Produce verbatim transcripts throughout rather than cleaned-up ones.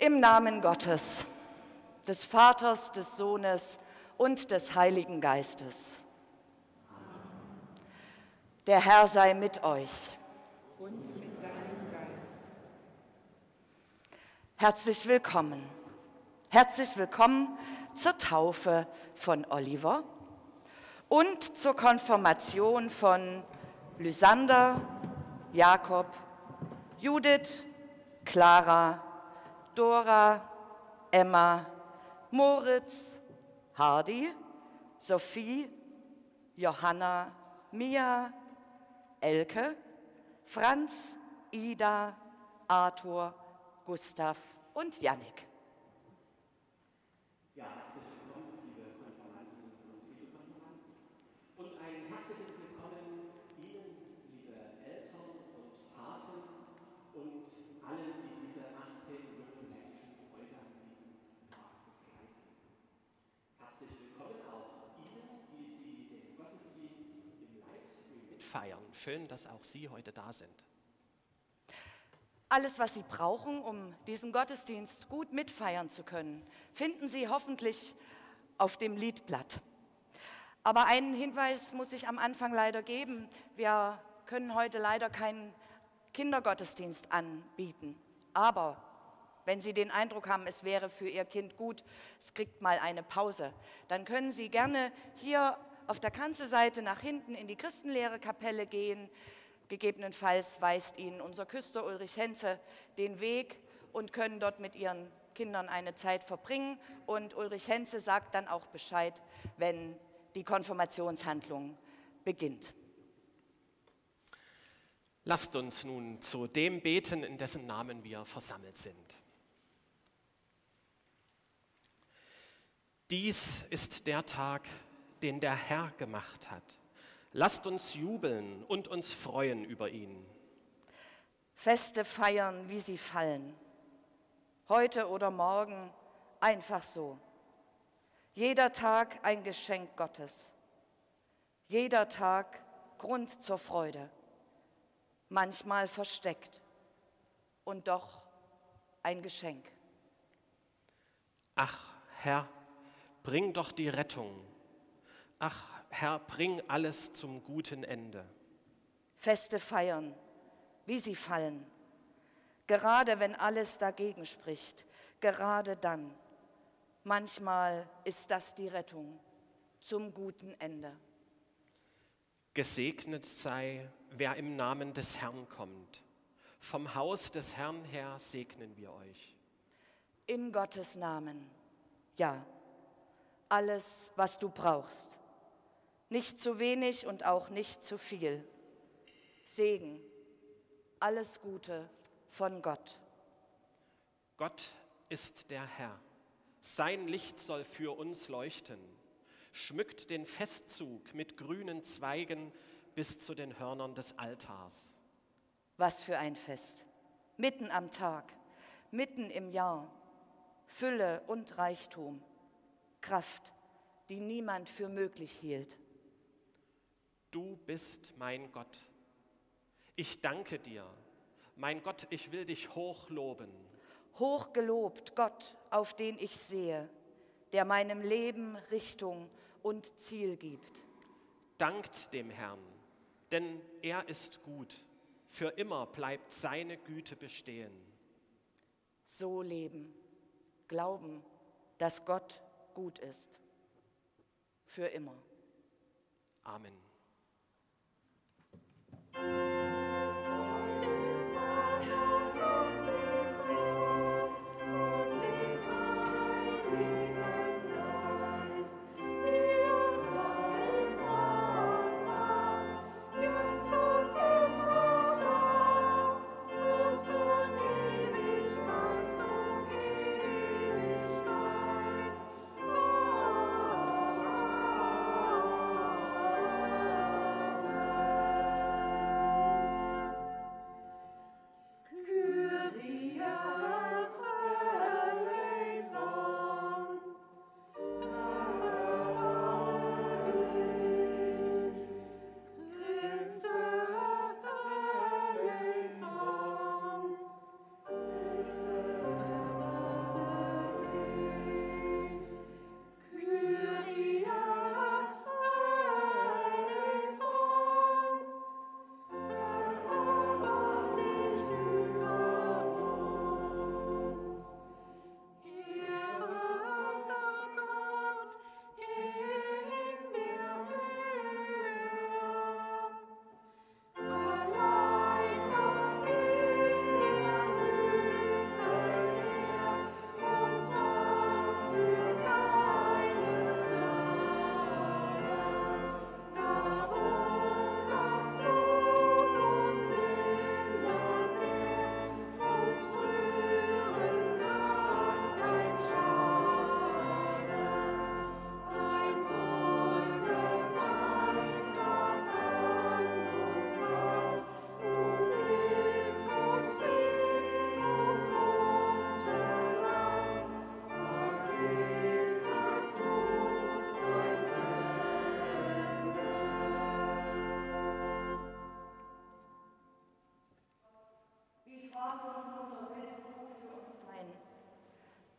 Im Namen Gottes, des Vaters, des Sohnes und des Heiligen Geistes. Der Herr sei mit euch. Und mit deinem Geist. Herzlich willkommen. Herzlich willkommen zur Taufe von Oliver und zur Konfirmation von Lysander, Jakob, Judith, Clara, Dora, Emma, Moritz, Hardy, Sophie, Johanna, Mia, Elke, Franz, Ida, Arthur, Gustav und Yannik. Ja, herzlich willkommen, liebe Konferenten und liebe Konferenten. Und ein herzliches Willkommen Ihnen, liebe Eltern und Paten und allen, die diese achtzehn jungen Menschen heute an diesem Tag begleiten. Herzlich willkommen auch Ihnen, die Sie den Gottesdienst im Livestream mitfeiern. Schön, dass auch Sie heute da sind. Alles, was Sie brauchen, um diesen Gottesdienst gut mitfeiern zu können, finden Sie hoffentlich auf dem Liedblatt. Aber einen Hinweis muss ich am Anfang leider geben. Wir können heute leider keinen Kindergottesdienst anbieten. Aber wenn Sie den Eindruck haben, es wäre für Ihr Kind gut, es kriegt mal eine Pause, dann können Sie gerne hier auf der Kanzelseite nach hinten in die Christenlehrerkapelle gehen. Gegebenenfalls weist Ihnen unser Küster Ulrich Henze den Weg und können dort mit Ihren Kindern eine Zeit verbringen. Und Ulrich Henze sagt dann auch Bescheid, wenn die Konfirmationshandlung beginnt. Lasst uns nun zu dem beten, in dessen Namen wir versammelt sind. Dies ist der Tag, den der Herr gemacht hat. Lasst uns jubeln und uns freuen über ihn. Feste feiern, wie sie fallen. Heute oder morgen, einfach so. Jeder Tag ein Geschenk Gottes. Jeder Tag Grund zur Freude. Manchmal versteckt und doch ein Geschenk. Ach, Herr, bring doch die Rettung. Ach, Herr, bring alles zum guten Ende. Feste feiern, wie sie fallen. Gerade wenn alles dagegen spricht, gerade dann. Manchmal ist das die Rettung zum guten Ende. Gesegnet sei, wer im Namen des Herrn kommt. Vom Haus des Herrn her segnen wir euch. In Gottes Namen, ja, alles, was du brauchst. Nicht zu wenig und auch nicht zu viel. Segen, alles Gute von Gott. Gott ist der Herr. Sein Licht soll für uns leuchten. Schmückt den Festzug mit grünen Zweigen bis zu den Hörnern des Altars. Was für ein Fest. Mitten am Tag, mitten im Jahr. Fülle und Reichtum. Kraft, die niemand für möglich hielt. Du bist mein Gott. Ich danke dir. Mein Gott, ich will dich hochloben. Hochgelobt, Gott, auf den ich sehe, der meinem Leben Richtung und Ziel gibt. Dankt dem Herrn, denn er ist gut. Für immer bleibt seine Güte bestehen. So leben, glauben, dass Gott gut ist. Für immer. Amen.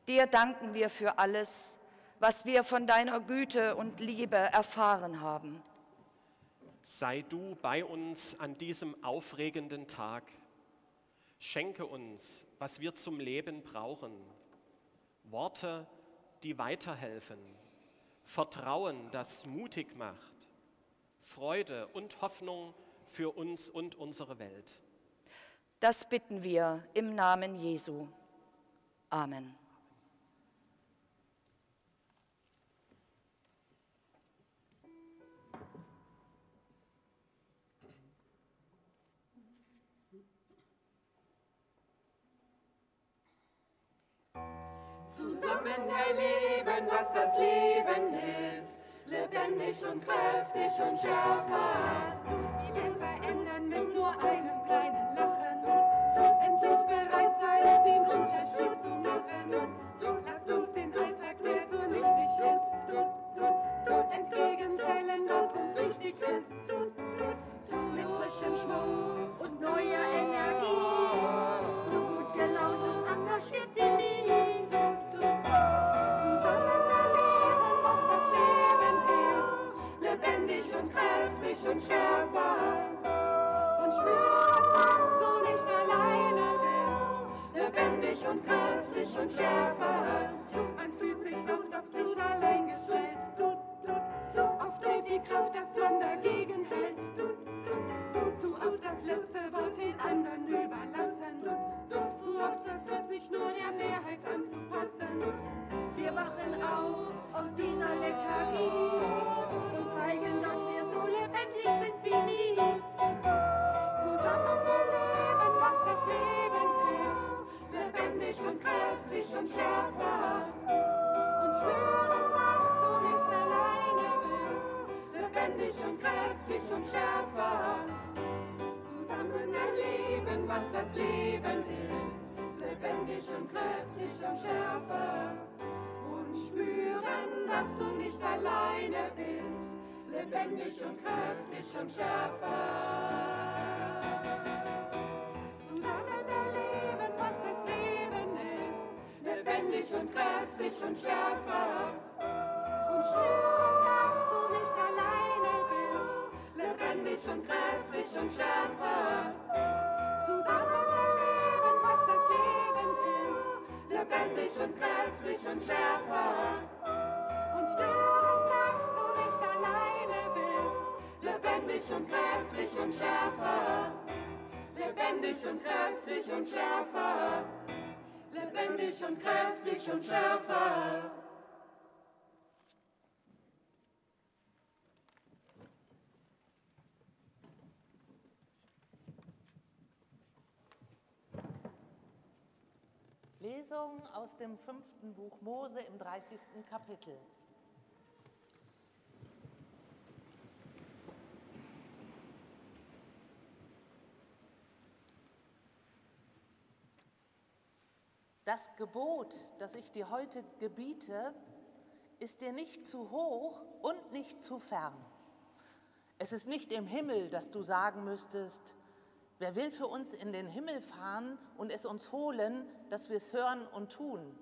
Dir danken wir für alles, was wir von deiner Güte und Liebe erfahren haben. Sei du bei uns an diesem aufregenden Tag. Schenke uns, was wir zum Leben brauchen. Worte, die weiterhelfen. Vertrauen, das mutig macht. Freude und Hoffnung für uns und unsere Welt. Das bitten wir im Namen Jesu. Amen. Zusammen erleben, was das Leben ist, lebendig und kräftig und schärfer. Die Welt verändern mit nur einem kleinen Lachen, endlich bereit sein, den Unterschied zu machen. Doch lass uns den Alltag, der so nichtig ist, entgegenstellen, was uns wichtig ist. Mit frischem Schwung und neuer Energie, so gut gelaunt und engagiert wie nie. Und kräftig und schärfer und spüren, dass du nicht alleine bist. Lebendig und kräftig und schärfer. Man fühlt sich oft auf sich allein gestellt. Oft fehlt die Kraft, dass man dagegen hält. Zu oft das letzte Wort den anderen überlassen. Zu oft verführt sich nur der Mehrheit anzupassen. Wir wachen auf aus dieser Lethargie und zeigen, dass wir so lebendig sind wie nie. Zusammen erleben, was das Leben ist. Lebendig und kräftig und schärfer. Und spüren, dass du nicht alleine bist. Lebendig und kräftig und schärfer. Zusammen erleben, was das Leben ist. Lebendig und kräftig und schärfer. Spüren, dass du nicht alleine bist, lebendig und kräftig und schärfer. Zusammen erleben, was das Leben ist, lebendig und kräftig und schärfer. Und spüren, dass du nicht alleine bist, lebendig und kräftig und schärfer. Zusammen erleben, was das Leben ist, lebendig und kräftig und schärfer. Und spüren, dass du nicht alleine bist. Lebendig und kräftig und schärfer. Lebendig und kräftig und schärfer. Lebendig und kräftig und schärfer. Lesung aus dem fünften Buch Mose im dreißigsten Kapitel. Das Gebot, das ich dir heute gebiete, ist dir nicht zu hoch und nicht zu fern. Es ist nicht im Himmel, dass du sagen müsstest: Wer will für uns in den Himmel fahren und es uns holen, dass wir es hören und tun?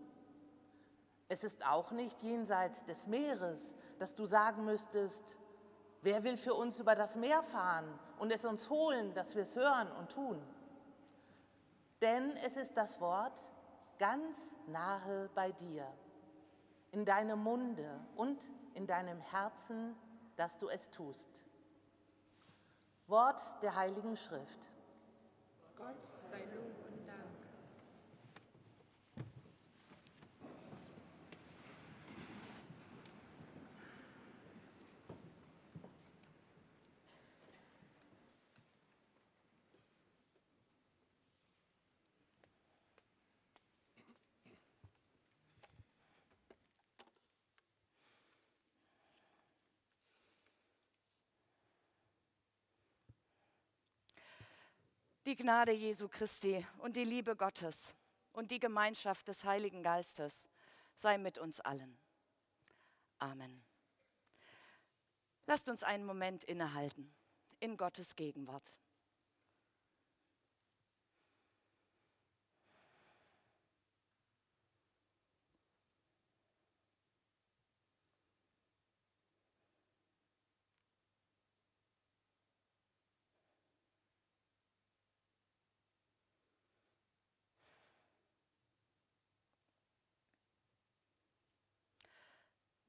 Es ist auch nicht jenseits des Meeres, dass du sagen müsstest: Wer will für uns über das Meer fahren und es uns holen, dass wir es hören und tun? Denn es ist das Wort ganz nahe bei dir, in deinem Munde und in deinem Herzen, dass du es tust. Wort der Heiligen Schrift. Gott sei Lob und Dank. Die Gnade Jesu Christi und die Liebe Gottes und die Gemeinschaft des Heiligen Geistes sei mit uns allen. Amen. Lasst uns einen Moment innehalten in Gottes Gegenwart.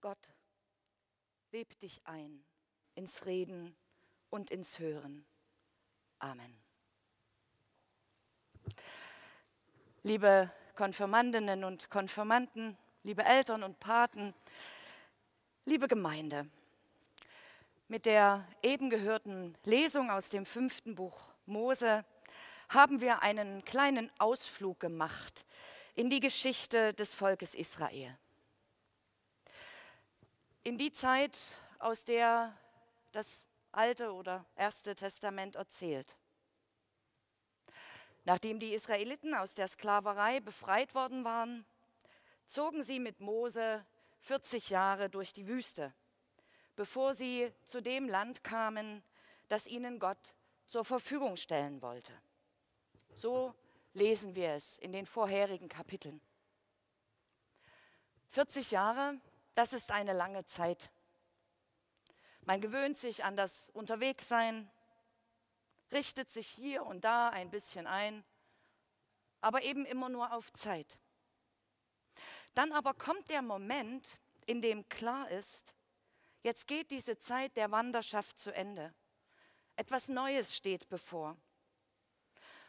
Gott, web dich ein ins Reden und ins Hören. Amen. Liebe Konfirmandinnen und Konfirmanden, liebe Eltern und Paten, liebe Gemeinde, mit der eben gehörten Lesung aus dem fünften Buch Mose haben wir einen kleinen Ausflug gemacht in die Geschichte des Volkes Israel. In die Zeit, aus der das Alte oder Erste Testament erzählt. Nachdem die Israeliten aus der Sklaverei befreit worden waren, zogen sie mit Mose vierzig Jahre durch die Wüste, bevor sie zu dem Land kamen, das ihnen Gott zur Verfügung stellen wollte. So lesen wir es in den vorherigen Kapiteln. vierzig Jahre, das ist eine lange Zeit. Man gewöhnt sich an das Unterwegssein, richtet sich hier und da ein bisschen ein, aber eben immer nur auf Zeit. Dann aber kommt der Moment, in dem klar ist, jetzt geht diese Zeit der Wanderschaft zu Ende. Etwas Neues steht bevor.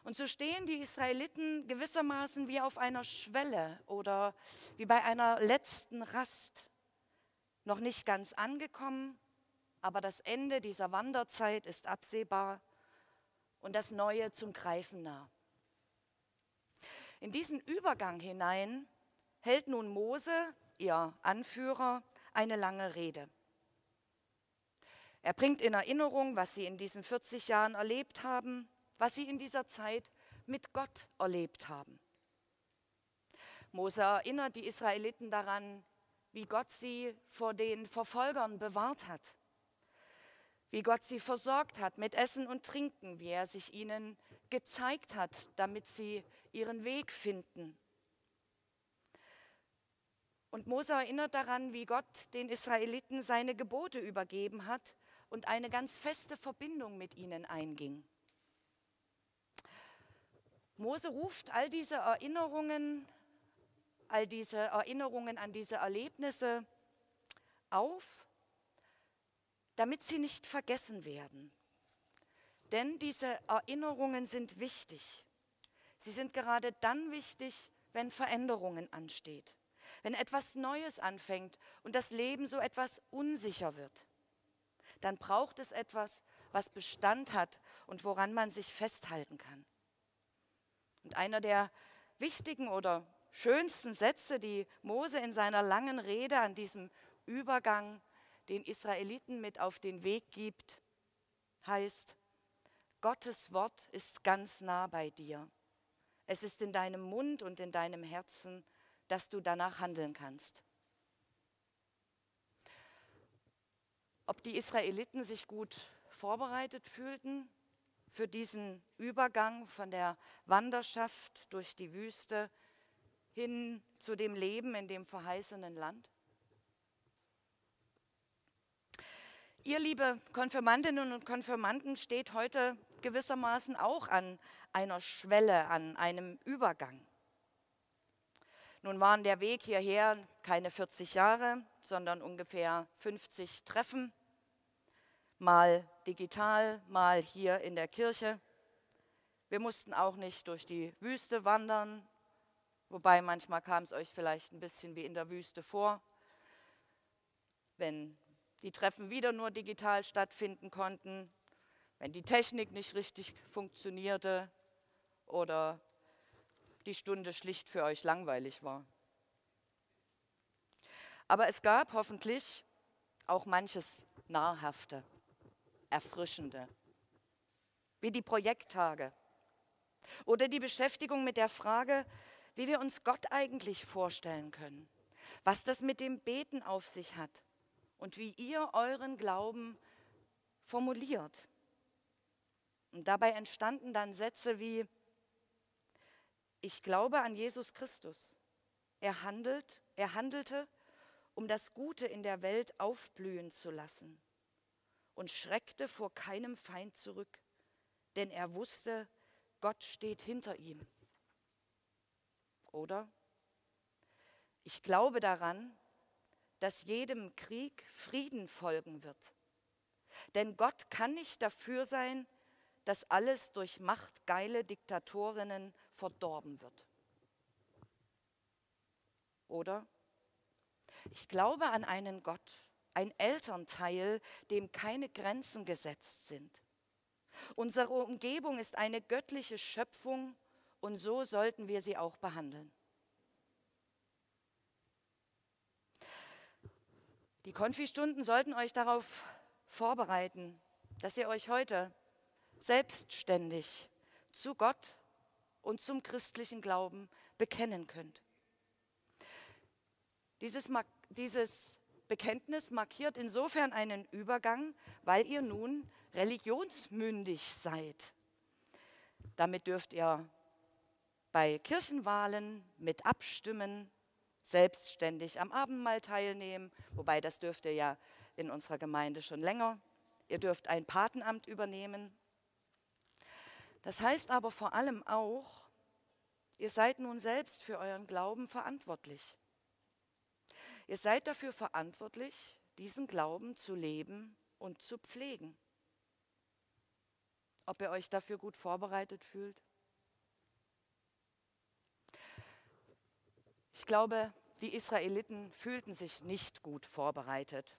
Und so stehen die Israeliten gewissermaßen wie auf einer Schwelle oder wie bei einer letzten Rast. Noch nicht ganz angekommen, aber das Ende dieser Wanderzeit ist absehbar und das Neue zum Greifen nah. In diesen Übergang hinein hält nun Mose, ihr Anführer, eine lange Rede. Er bringt in Erinnerung, was sie in diesen vierzig Jahren erlebt haben, was sie in dieser Zeit mit Gott erlebt haben. Mose erinnert die Israeliten daran, wie Gott sie vor den Verfolgern bewahrt hat, wie Gott sie versorgt hat mit Essen und Trinken, wie er sich ihnen gezeigt hat, damit sie ihren Weg finden. Und Mose erinnert daran, wie Gott den Israeliten seine Gebote übergeben hat und eine ganz feste Verbindung mit ihnen einging. Mose ruft all diese Erinnerungen, all diese Erinnerungen an diese Erlebnisse auf, damit sie nicht vergessen werden. Denn diese Erinnerungen sind wichtig. Sie sind gerade dann wichtig, wenn Veränderungen ansteht, wenn etwas Neues anfängt und das Leben so etwas unsicher wird. Dann braucht es etwas, was Bestand hat und woran man sich festhalten kann. Und einer der wichtigen oder schönsten Sätze, die Mose in seiner langen Rede an diesem Übergang den Israeliten mit auf den Weg gibt, heißt, Gottes Wort ist ganz nah bei dir. Es ist in deinem Mund und in deinem Herzen, dass du danach handeln kannst. Ob die Israeliten sich gut vorbereitet fühlten für diesen Übergang von der Wanderschaft durch die Wüste hin zu dem Leben in dem verheißenen Land? Ihr, liebe Konfirmandinnen und Konfirmanden, steht heute gewissermaßen auch an einer Schwelle, an einem Übergang. Nun waren der Weg hierher keine vierzig Jahre, sondern ungefähr fünfzig Treffen, mal digital, mal hier in der Kirche. Wir mussten auch nicht durch die Wüste wandern, wobei manchmal kam es euch vielleicht ein bisschen wie in der Wüste vor, wenn die Treffen wieder nur digital stattfinden konnten, wenn die Technik nicht richtig funktionierte oder die Stunde schlicht für euch langweilig war. Aber es gab hoffentlich auch manches Nahrhafte, Erfrischende, wie die Projekttage oder die Beschäftigung mit der Frage, wie wir uns Gott eigentlich vorstellen können, was das mit dem Beten auf sich hat. Und wie ihr euren Glauben formuliert. Und dabei entstanden dann Sätze wie, ich glaube an Jesus Christus. Er handelt, er handelte, um das Gute in der Welt aufblühen zu lassen und schreckte vor keinem Feind zurück, denn er wusste, Gott steht hinter ihm. Oder, ich glaube daran, dass jedem Krieg Frieden folgen wird. Denn Gott kann nicht dafür sein, dass alles durch machtgeile Diktatorinnen verdorben wird. Oder? Ich glaube an einen Gott, ein Elternteil, dem keine Grenzen gesetzt sind. Unsere Umgebung ist eine göttliche Schöpfung und so sollten wir sie auch behandeln. Die Konfi-Stunden sollten euch darauf vorbereiten, dass ihr euch heute selbstständig zu Gott und zum christlichen Glauben bekennen könnt. Dieses, dieses Bekenntnis markiert insofern einen Übergang, weil ihr nun religionsmündig seid. Damit dürft ihr bei Kirchenwahlen mit abstimmen, selbstständig am Abendmahl teilnehmen, wobei das dürft ihr ja in unserer Gemeinde schon länger. Ihr dürft ein Patenamt übernehmen. Das heißt aber vor allem auch, ihr seid nun selbst für euren Glauben verantwortlich. Ihr seid dafür verantwortlich, diesen Glauben zu leben und zu pflegen. Ob ihr euch dafür gut vorbereitet fühlt? Ich glaube, die Israeliten fühlten sich nicht gut vorbereitet.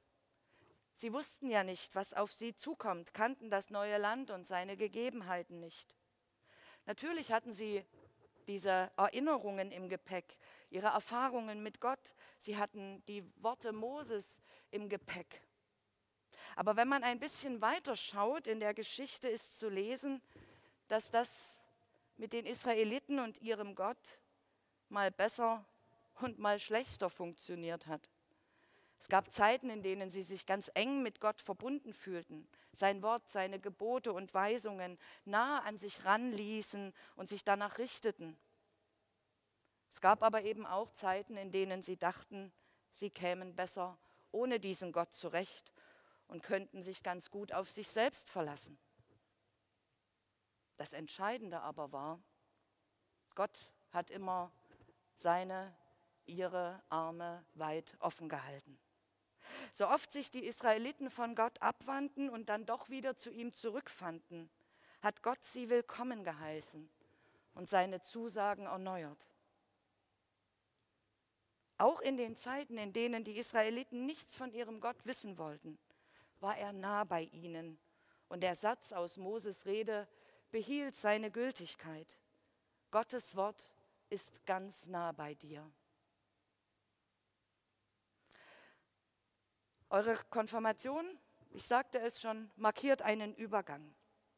Sie wussten ja nicht, was auf sie zukommt, kannten das neue Land und seine Gegebenheiten nicht. Natürlich hatten sie diese Erinnerungen im Gepäck, ihre Erfahrungen mit Gott. Sie hatten die Worte Moses im Gepäck. Aber wenn man ein bisschen weiter schaut, in der Geschichte ist zu lesen, dass das mit den Israeliten und ihrem Gott mal besser und mal schlechter funktioniert hat. Es gab Zeiten, in denen sie sich ganz eng mit Gott verbunden fühlten, sein Wort, seine Gebote und Weisungen nah an sich ranließen und sich danach richteten. Es gab aber eben auch Zeiten, in denen sie dachten, sie kämen besser ohne diesen Gott zurecht und könnten sich ganz gut auf sich selbst verlassen. Das Entscheidende aber war, Gott hat immer seine, ihre Arme weit offen gehalten. So oft sich die Israeliten von Gott abwandten und dann doch wieder zu ihm zurückfanden, hat Gott sie willkommen geheißen und seine Zusagen erneuert. Auch in den Zeiten, in denen die Israeliten nichts von ihrem Gott wissen wollten, war er nah bei ihnen und der Satz aus Moses Rede behielt seine Gültigkeit. Gottes Wort ist ganz nah bei dir. Eure Konfirmation, ich sagte es schon, markiert einen Übergang.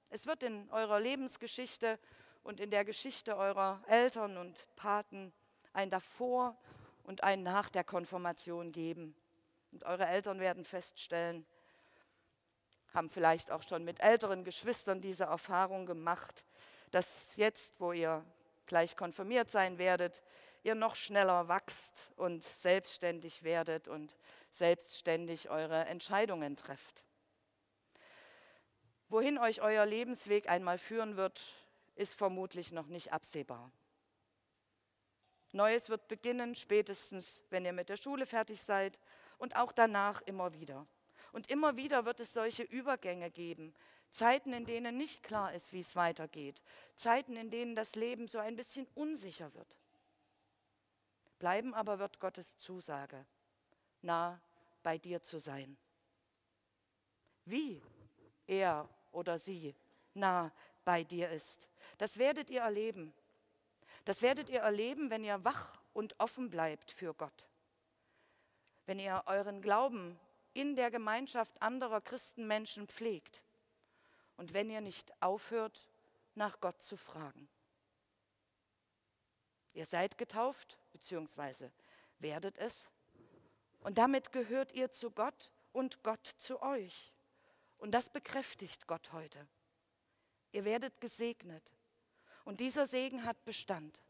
Es wird in eurer Lebensgeschichte und in der Geschichte eurer Eltern und Paten ein Davor und ein Nach der Konfirmation geben. Und eure Eltern werden feststellen, haben vielleicht auch schon mit älteren Geschwistern diese Erfahrung gemacht, dass jetzt, wo ihr gleich konfirmiert sein werdet, ihr noch schneller wachst und selbstständig werdet und selbstständig eure Entscheidungen trefft. Wohin euch euer Lebensweg einmal führen wird, ist vermutlich noch nicht absehbar. Neues wird beginnen, spätestens wenn ihr mit der Schule fertig seid und auch danach immer wieder. Und immer wieder wird es solche Übergänge geben, Zeiten, in denen nicht klar ist, wie es weitergeht, Zeiten, in denen das Leben so ein bisschen unsicher wird. Bleiben aber wird Gottes Zusage, nah bei dir zu sein. Wie er oder sie nah bei dir ist, das werdet ihr erleben. Das werdet ihr erleben, wenn ihr wach und offen bleibt für Gott. Wenn ihr euren Glauben in der Gemeinschaft anderer Christenmenschen pflegt und wenn ihr nicht aufhört, nach Gott zu fragen. Ihr seid getauft, beziehungsweise werdet es. Und damit gehört ihr zu Gott und Gott zu euch. Und das bekräftigt Gott heute. Ihr werdet gesegnet. Und dieser Segen hat Bestand.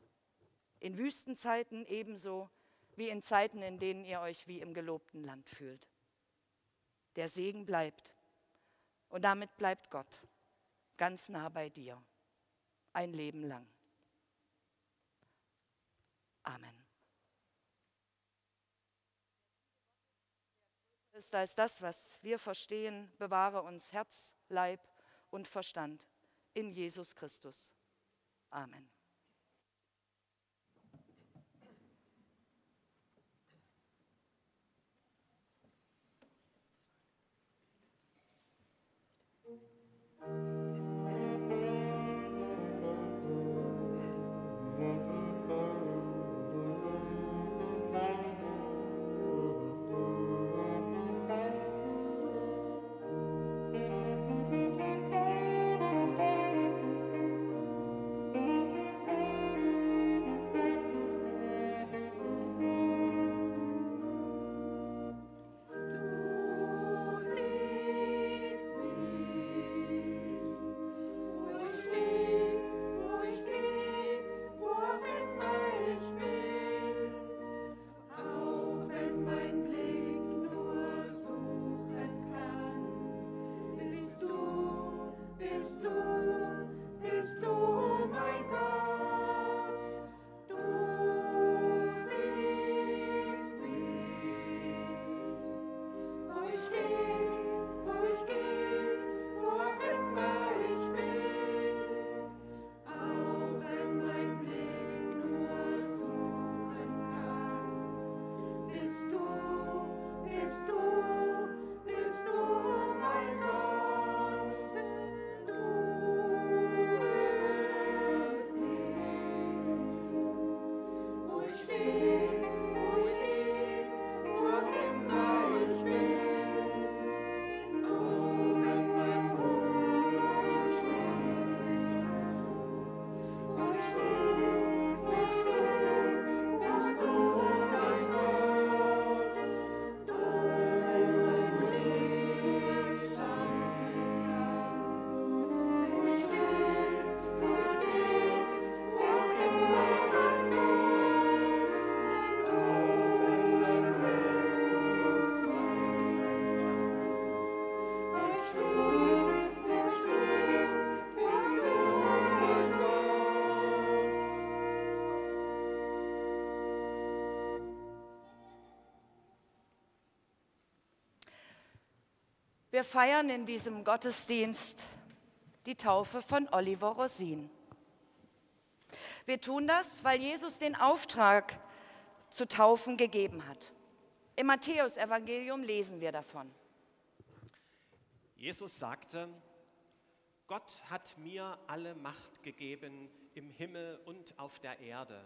In Wüstenzeiten ebenso wie in Zeiten, in denen ihr euch wie im gelobten Land fühlt. Der Segen bleibt. Und damit bleibt Gott ganz nah bei dir. Ein Leben lang. Amen. ist als das, was wir verstehen, bewahre uns Herz, Leib und Verstand in Jesus Christus. Amen. Wir feiern in diesem Gottesdienst die Taufe von Oliver Rosin. Wir tun das, weil Jesus den Auftrag zu taufen gegeben hat. Im Matthäusevangelium lesen wir davon. Jesus sagte, Gott hat mir alle Macht gegeben im Himmel und auf der Erde.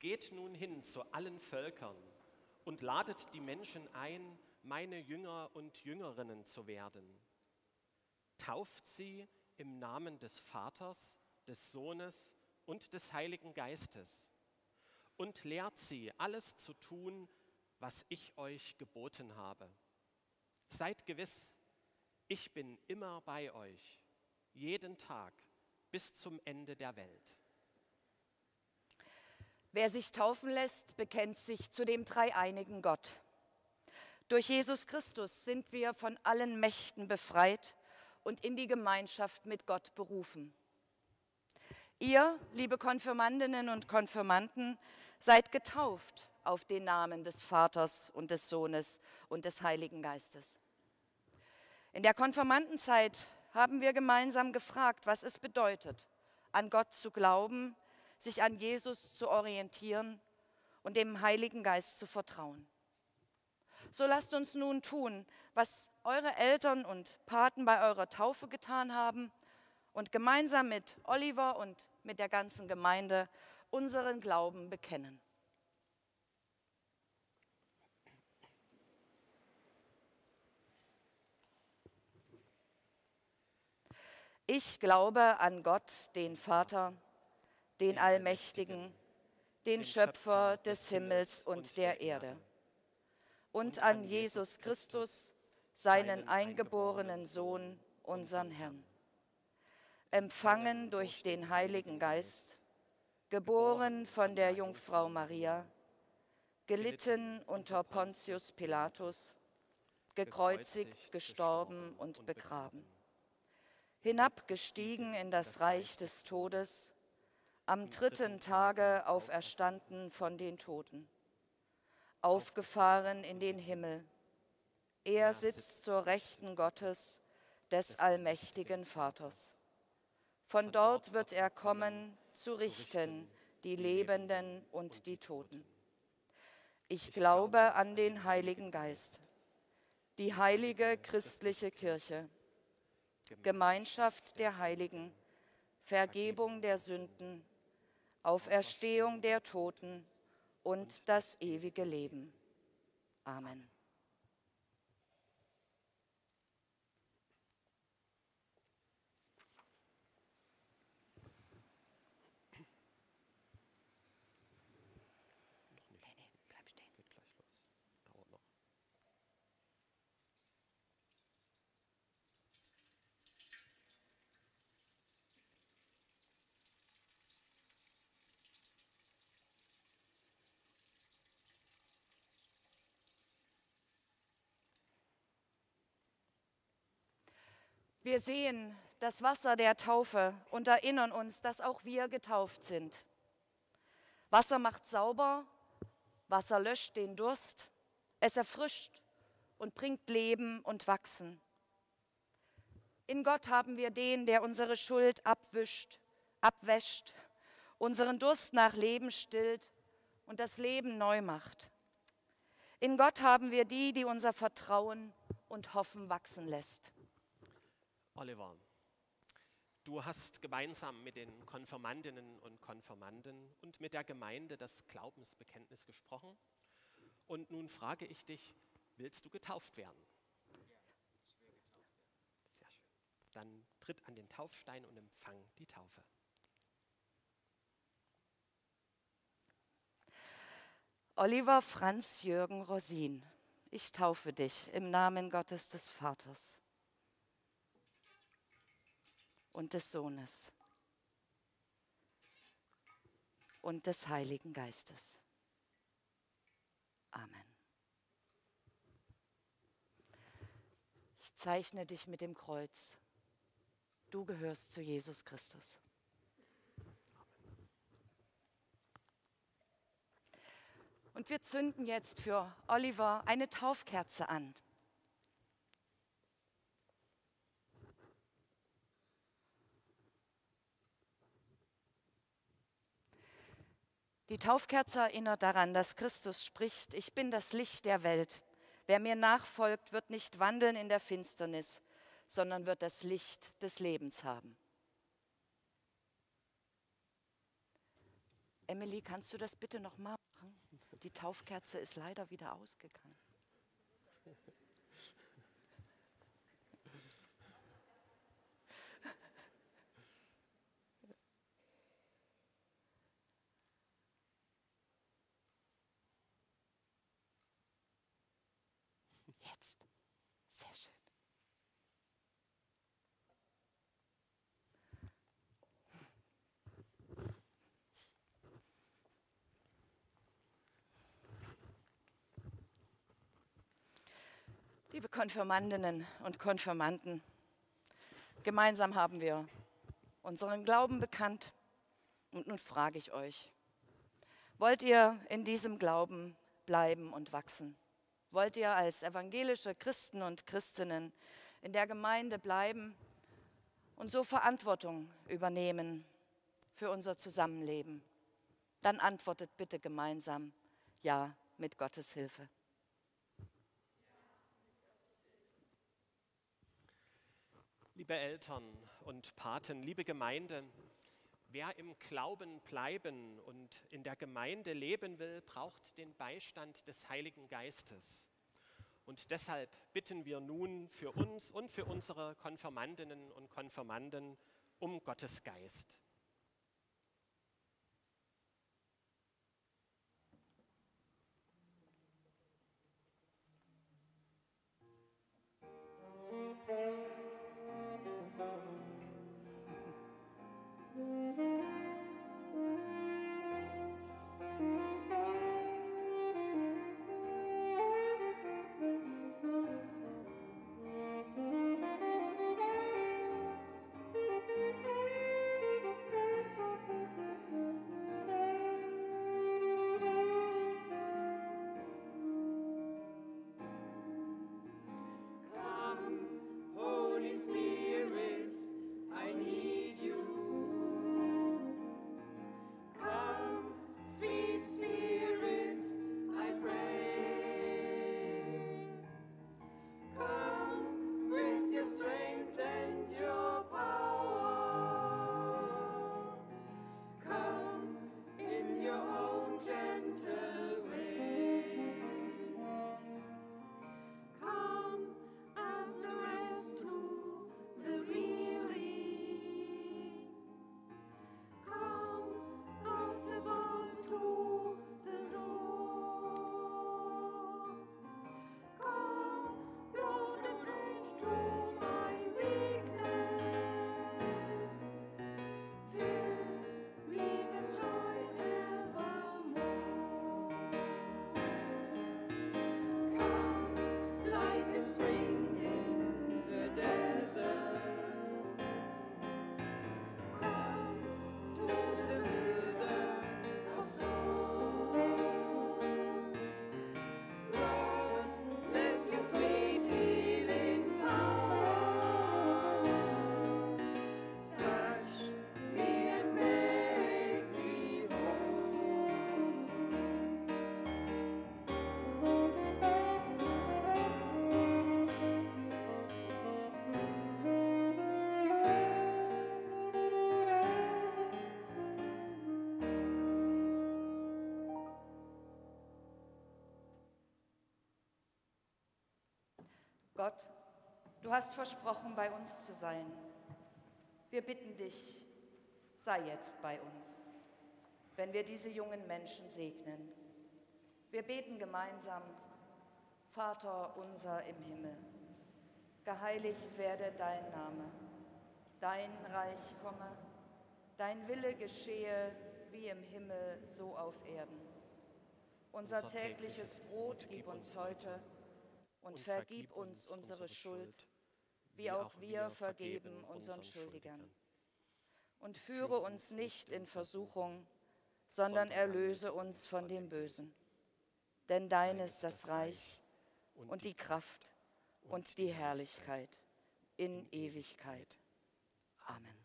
Geht nun hin zu allen Völkern und ladet die Menschen ein, meine Jünger und Jüngerinnen zu werden. Tauft sie im Namen des Vaters, des Sohnes und des Heiligen Geistes und lehrt sie, alles zu tun, was ich euch geboten habe. Seid gewiss, ich bin immer bei euch, jeden Tag bis zum Ende der Welt. Wer sich taufen lässt, bekennt sich zu dem dreieinigen Gott. Durch Jesus Christus sind wir von allen Mächten befreit und in die Gemeinschaft mit Gott berufen. Ihr, liebe Konfirmandinnen und Konfirmanden, seid getauft auf den Namen des Vaters und des Sohnes und des Heiligen Geistes. In der Konfirmandenzeit haben wir gemeinsam gefragt, was es bedeutet, an Gott zu glauben, sich an Jesus zu orientieren und dem Heiligen Geist zu vertrauen. So lasst uns nun tun, was eure Eltern und Paten bei eurer Taufe getan haben und gemeinsam mit Oliver und mit der ganzen Gemeinde unseren Glauben bekennen. Ich glaube an Gott, den Vater, den Allmächtigen, den Schöpfer des Himmels und der Erde. Und an Jesus Christus, seinen eingeborenen Sohn, unseren Herrn, empfangen durch den Heiligen Geist, geboren von der Jungfrau Maria, gelitten unter Pontius Pilatus, gekreuzigt, gestorben und begraben, hinabgestiegen in das Reich des Todes, am dritten Tage auferstanden von den Toten, aufgefahren in den Himmel, Er sitzt zur Rechten Gottes, des allmächtigen Vaters. Von dort wird er kommen, zu richten, die Lebenden und die Toten. Ich glaube an den Heiligen Geist, die heilige christliche Kirche, Gemeinschaft der Heiligen, Vergebung der Sünden, Auferstehung der Toten und das ewige Leben. Amen. Wir sehen das Wasser der Taufe und erinnern uns, dass auch wir getauft sind. Wasser macht sauber, Wasser löscht den Durst, es erfrischt und bringt Leben und Wachsen. In Gott haben wir den, der unsere Schuld abwischt, abwäscht, unseren Durst nach Leben stillt und das Leben neu macht. In Gott haben wir die, die unser Vertrauen und Hoffen wachsen lässt. Oliver, du hast gemeinsam mit den Konfirmandinnen und Konfirmanden und mit der Gemeinde das Glaubensbekenntnis gesprochen. Und nun frage ich dich, willst du getauft werden? Ja, ich will getauft werden. Sehr schön. Dann tritt an den Taufstein und empfang die Taufe. Oliver Franz-Jürgen Rosin, ich taufe dich im Namen Gottes des Vaters und des Sohnes und des Heiligen Geistes. Amen. Ich zeichne dich mit dem Kreuz. Du gehörst zu Jesus Christus. Und wir zünden jetzt für Oliver eine Taufkerze an. Die Taufkerze erinnert daran, dass Christus spricht, ich bin das Licht der Welt. Wer mir nachfolgt, wird nicht wandeln in der Finsternis, sondern wird das Licht des Lebens haben. Emily, kannst du das bitte noch mal machen? Die Taufkerze ist leider wieder ausgegangen. Sehr schön. Liebe Konfirmandinnen und Konfirmanden, gemeinsam haben wir unseren Glauben bekannt und nun frage ich euch, wollt ihr in diesem Glauben bleiben und wachsen? Wollt ihr als evangelische Christen und Christinnen in der Gemeinde bleiben und so Verantwortung übernehmen für unser Zusammenleben? Dann antwortet bitte gemeinsam Ja mit Gottes Hilfe. Liebe Eltern und Paten, liebe Gemeinde, wer im Glauben bleiben und in der Gemeinde leben will, braucht den Beistand des Heiligen Geistes. Und deshalb bitten wir nun für uns und für unsere Konfirmandinnen und Konfirmanden um Gottes Geist. Gott, du hast versprochen, bei uns zu sein. Wir bitten dich, sei jetzt bei uns, wenn wir diese jungen Menschen segnen. Wir beten gemeinsam: Vater unser im Himmel, geheiligt werde dein Name, dein Reich komme, dein Wille geschehe wie im Himmel, so auf Erden. Unser tägliches Brot gib uns heute und vergib uns unsere Schuld, wie auch wir vergeben unseren Schuldigern. Und führe uns nicht in Versuchung, sondern erlöse uns von dem Bösen. Denn dein ist das Reich und die Kraft und die Herrlichkeit in Ewigkeit. Amen.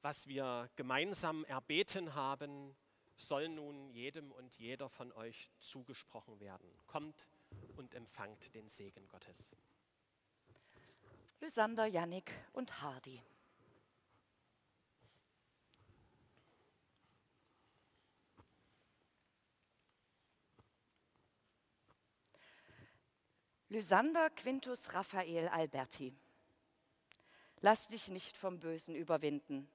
Was wir gemeinsam erbeten haben, soll nun jedem und jeder von euch zugesprochen werden. Kommt und empfangt den Segen Gottes. Lysander, Yannik und Hardy. Lysander Quintus Raphael Alberti. Lass dich nicht vom Bösen überwinden,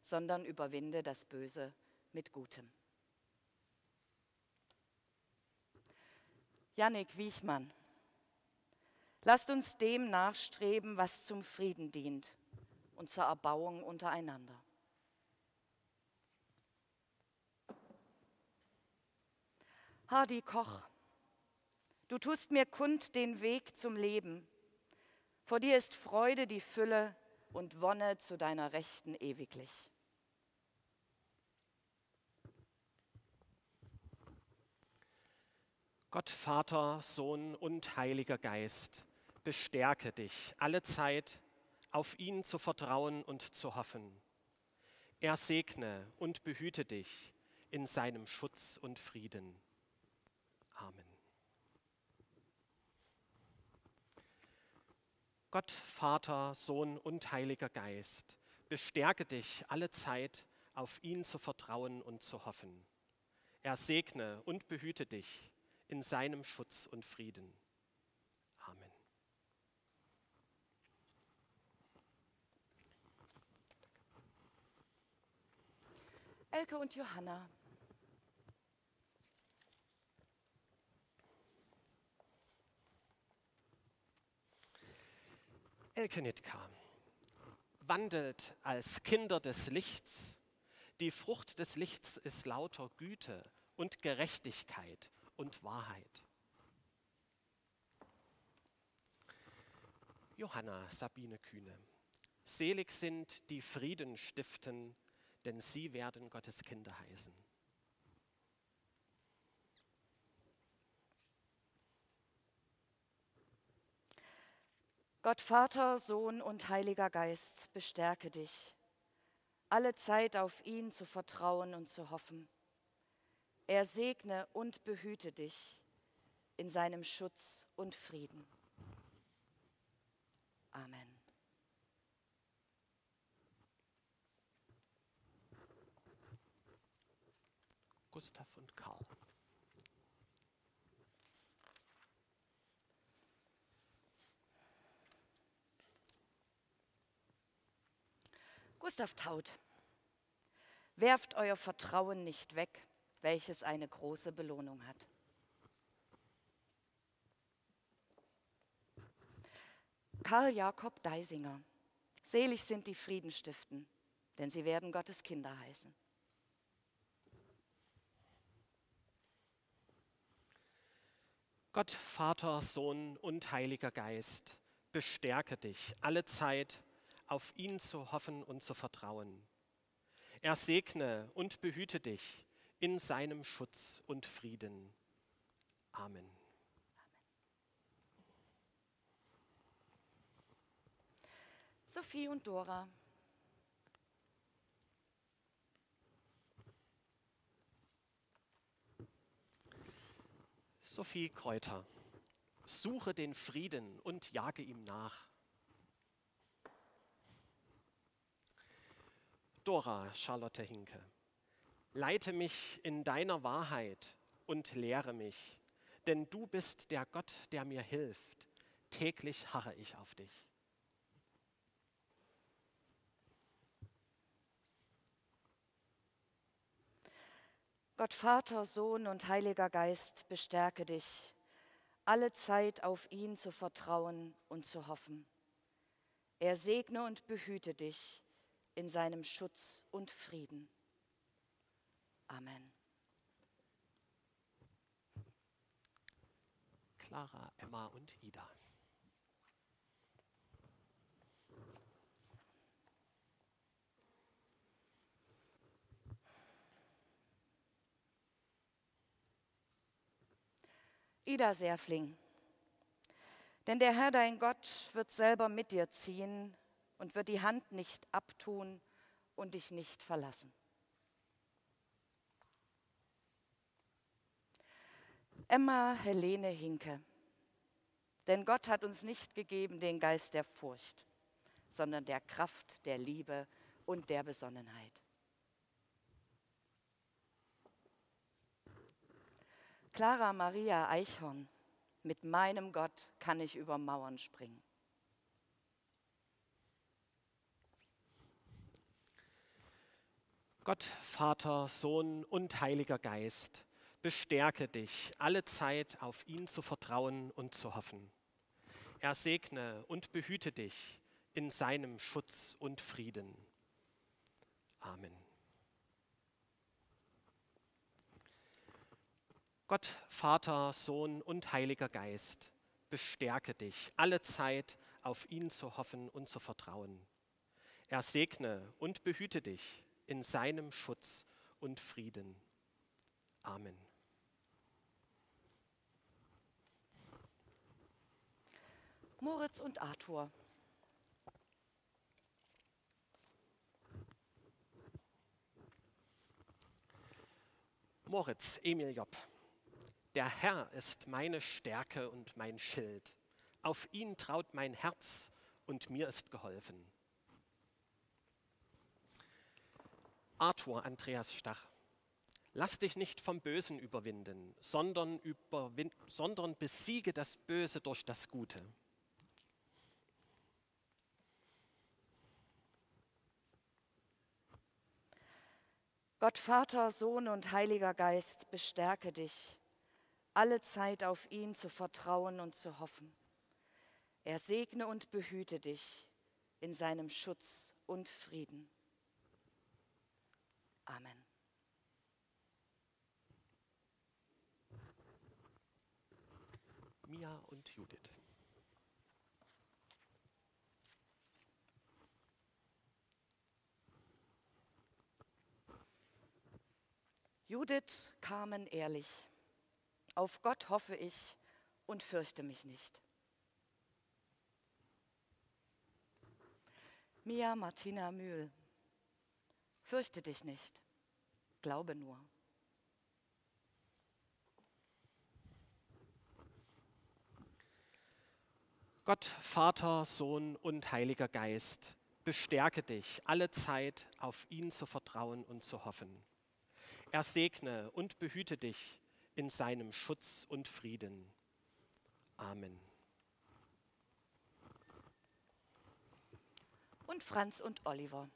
sondern überwinde das Böse mit Gutem. Yannik Wiechmann. Lasst uns dem nachstreben, was zum Frieden dient und zur Erbauung untereinander. Hardy Koch. Du tust mir kund den Weg zum Leben. Vor dir ist Freude die Fülle und Wonne zu deiner Rechten ewiglich. Gott, Vater, Sohn und Heiliger Geist, bestärke dich alle Zeit, auf ihn zu vertrauen und zu hoffen. Er segne und behüte dich in seinem Schutz und Frieden. Amen. Gott, Vater, Sohn und Heiliger Geist, bestärke dich alle Zeit, auf ihn zu vertrauen und zu hoffen. Er segne und behüte dich in seinem Schutz und Frieden. Amen. Elke und Johanna. Elke Nittka. Wandelt als Kinder des Lichts. Die Frucht des Lichts ist lauter Güte und Gerechtigkeit und Wahrheit. Johanna Sabine Kühne. Selig sind, die Frieden stiften, denn sie werden Gottes Kinder heißen. Gott, Vater, Sohn und Heiliger Geist, bestärke dich, alle Zeit auf ihn zu vertrauen und zu hoffen. Er segne und behüte dich in seinem Schutz und Frieden. Amen. Gustav und Karl. Gustav Taut. Werft euer Vertrauen nicht weg, welches eine große Belohnung hat. Karl Jakob Deisinger. Selig sind die Friedenstiften, denn sie werden Gottes Kinder heißen. Gott, Vater, Sohn und Heiliger Geist, bestärke dich alle Zeit, auf ihn zu hoffen und zu vertrauen. Er segne und behüte dich in seinem Schutz und Frieden. Amen. Amen. Sophie und Dora. Sophie Kreuter. Suche den Frieden und jage ihm nach. Dora Charlotte Hinke. Leite mich in deiner Wahrheit und lehre mich, denn du bist der Gott, der mir hilft. Täglich harre ich auf dich. Gott Vater, Sohn und Heiliger Geist, bestärke dich, alle Zeit auf ihn zu vertrauen und zu hoffen. Er segne und behüte dich in seinem Schutz und Frieden. Amen. Clara, Emma und Ida. Ida Serfling, denn der Herr, dein Gott, wird selber mit dir ziehen und wird die Hand nicht abtun und dich nicht verlassen. Emma Helene Hinke, denn Gott hat uns nicht gegeben den Geist der Furcht, sondern der Kraft, der Liebe und der Besonnenheit. Clara Maria Eichhorn, mit meinem Gott kann ich über Mauern springen. Gott, Vater, Sohn und Heiliger Geist, bestärke dich, alle Zeit auf ihn zu vertrauen und zu hoffen. Er segne und behüte dich in seinem Schutz und Frieden. Amen. Gott, Vater, Sohn und Heiliger Geist, bestärke dich, alle Zeit auf ihn zu hoffen und zu vertrauen. Er segne und behüte dich in seinem Schutz und Frieden. Amen. Moritz und Arthur. Moritz Emil Jopp. Der Herr ist meine Stärke und mein Schild. Auf ihn traut mein Herz und mir ist geholfen. Arthur Andreas Stach. Lass dich nicht vom Bösen überwinden, sondern, überwin- sondern besiege das Böse durch das Gute. Gott Vater, Sohn und Heiliger Geist, bestärke dich, alle Zeit auf ihn zu vertrauen und zu hoffen. Er segne und behüte dich in seinem Schutz und Frieden. Amen. Mia und Judith. Judith Carmen Ehrlich. Auf Gott hoffe ich und fürchte mich nicht. Mia Martina Mühl, fürchte dich nicht, glaube nur. Gott, Vater, Sohn und Heiliger Geist, bestärke dich, alle Zeit auf ihn zu vertrauen und zu hoffen. Er segne und behüte dich in seinem Schutz und Frieden. Amen. Und Franz und Oliver.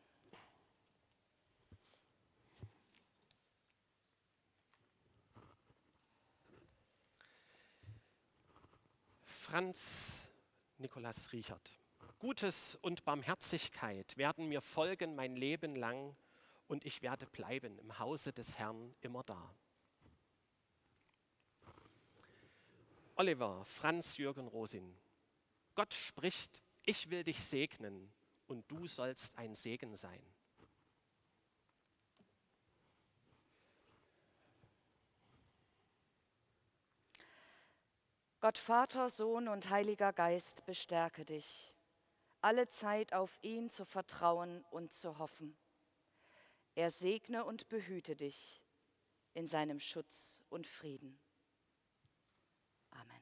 Franz Nikolaus Riechert. Gutes und Barmherzigkeit werden mir folgen mein Leben lang und ich werde bleiben im Hause des Herrn immer da. Oliver Franz-Jürgen Rosin. Gott spricht, ich will dich segnen und du sollst ein Segen sein. Gott Vater, Sohn und Heiliger Geist, bestärke dich, alle Zeit auf ihn zu vertrauen und zu hoffen. Er segne und behüte dich in seinem Schutz und Frieden. Amen.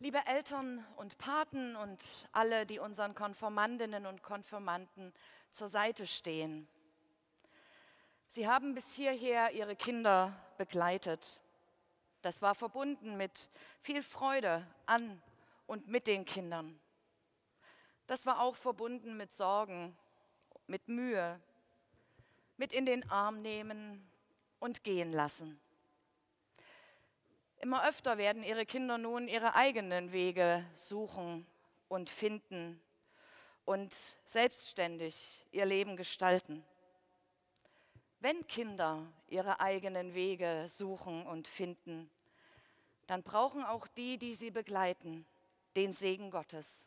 Liebe Eltern und Paten und alle, die unseren Konfirmandinnen und Konfirmanden zur Seite stehen. Sie haben bis hierher ihre Kinder begleitet. Das war verbunden mit viel Freude an und mit den Kindern. Das war auch verbunden mit Sorgen, mit Mühe, mit in den Arm nehmen und gehen lassen. Immer öfter werden ihre Kinder nun ihre eigenen Wege suchen und finden und selbstständig ihr Leben gestalten. Wenn Kinder ihre eigenen Wege suchen und finden, dann brauchen auch die, die sie begleiten, den Segen Gottes.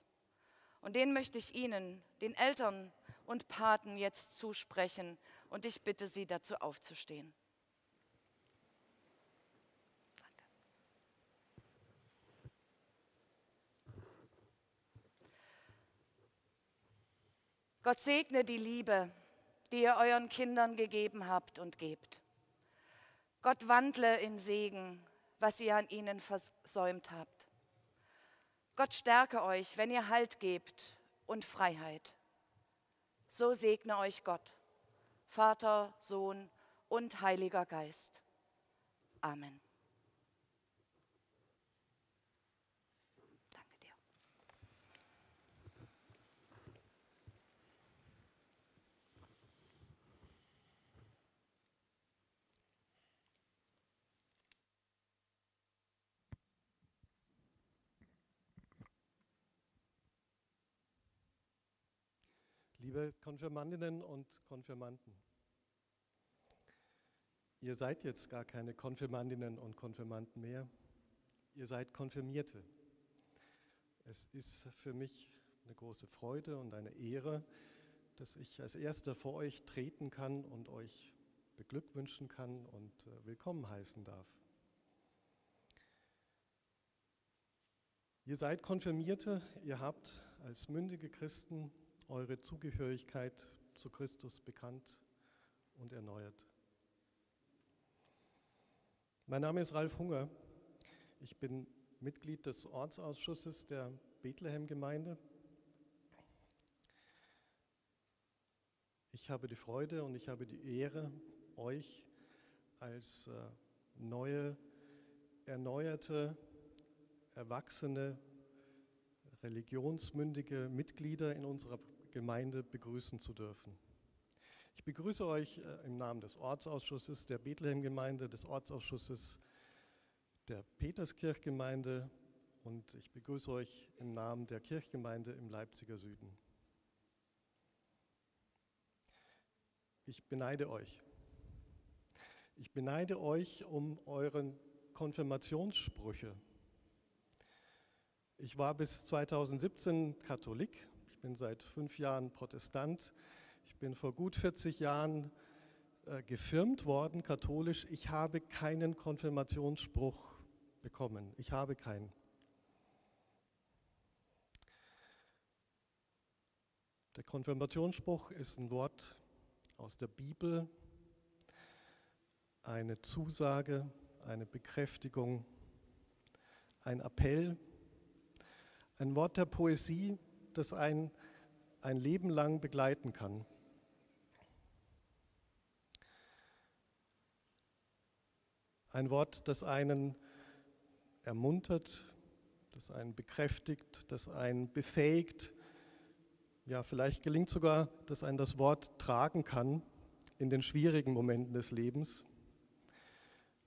Und den möchte ich Ihnen, den Eltern und Paten, jetzt zusprechen und ich bitte Sie, dazu aufzustehen. Danke. Gott segne die Liebe, die ihr euren Kindern gegeben habt und gebt. Gott wandle in Segen, was ihr an ihnen versäumt habt. Gott stärke euch, wenn ihr Halt gebt und Freiheit. So segne euch Gott, Vater, Sohn und Heiliger Geist. Amen. Danke dir. Liebe Konfirmandinnen und Konfirmanden, ihr seid jetzt gar keine Konfirmandinnen und Konfirmanden mehr, ihr seid Konfirmierte. Es ist für mich eine große Freude und eine Ehre, dass ich als Erster vor euch treten kann und euch beglückwünschen kann und willkommen heißen darf. Ihr seid Konfirmierte, ihr habt als mündige Christen eure Zugehörigkeit zu Christus bekannt und erneuert. Mein Name ist Ralf Hunger. Ich bin Mitglied des Ortsausschusses der Bethlehem-Gemeinde. Ich habe die Freude und ich habe die Ehre, euch als neue, erneuerte, erwachsene, religionsmündige Mitglieder in unserer Gemeinde begrüßen zu dürfen. Ich begrüße euch im Namen des Ortsausschusses der Bethlehem-Gemeinde, des Ortsausschusses der Peterskirchgemeinde und ich begrüße euch im Namen der Kirchgemeinde im Leipziger Süden. Ich beneide euch. Ich beneide euch um eure Konfirmationssprüche. Ich war bis zweitausendsiebzehn Katholik. Ich bin seit fünf Jahren Protestant. Ich bin vor gut vierzig Jahren äh, gefirmt worden, katholisch. Ich habe keinen Konfirmationsspruch bekommen. Ich habe keinen. Der Konfirmationsspruch ist ein Wort aus der Bibel, eine Zusage, eine Bekräftigung, ein Appell, ein Wort der Poesie, das einen ein Leben lang begleiten kann. Ein Wort, das einen ermuntert, das einen bekräftigt, das einen befähigt. Ja, vielleicht gelingt sogar, dass einen das Wort tragen kann in den schwierigen Momenten des Lebens.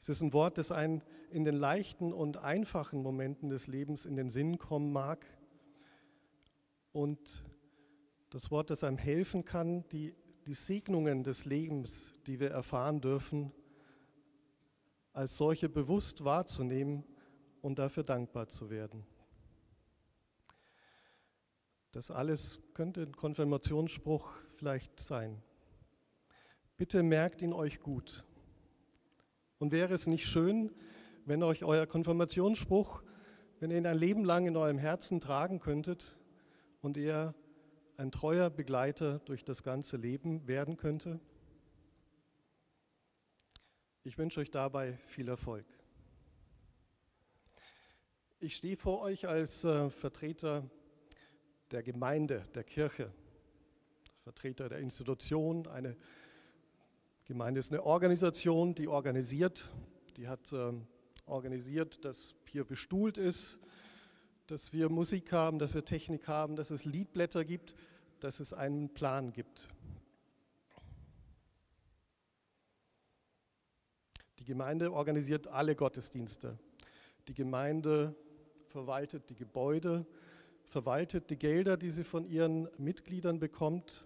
Es ist ein Wort, das einen in den leichten und einfachen Momenten des Lebens in den Sinn kommen mag. Und das Wort, das einem helfen kann, die, die Segnungen des Lebens, die wir erfahren dürfen, als solche bewusst wahrzunehmen und dafür dankbar zu werden. Das alles könnte ein Konfirmationsspruch vielleicht sein. Bitte merkt ihn euch gut. Und wäre es nicht schön, wenn euch euer Konfirmationsspruch, wenn ihr ihn ein Leben lang in eurem Herzen tragen könntet und er ein treuer Begleiter durch das ganze Leben werden könnte? Ich wünsche euch dabei viel Erfolg. Ich stehe vor euch als äh, Vertreter der Gemeinde, der Kirche, Vertreter der Institution. Eine Gemeinde ist eine Organisation, die organisiert, die hat äh, organisiert, das hier bestuhlt ist, dass wir Musik haben, dass wir Technik haben, dass es Liedblätter gibt, dass es einen Plan gibt. Die Gemeinde organisiert alle Gottesdienste. Die Gemeinde verwaltet die Gebäude, verwaltet die Gelder, die sie von ihren Mitgliedern bekommt.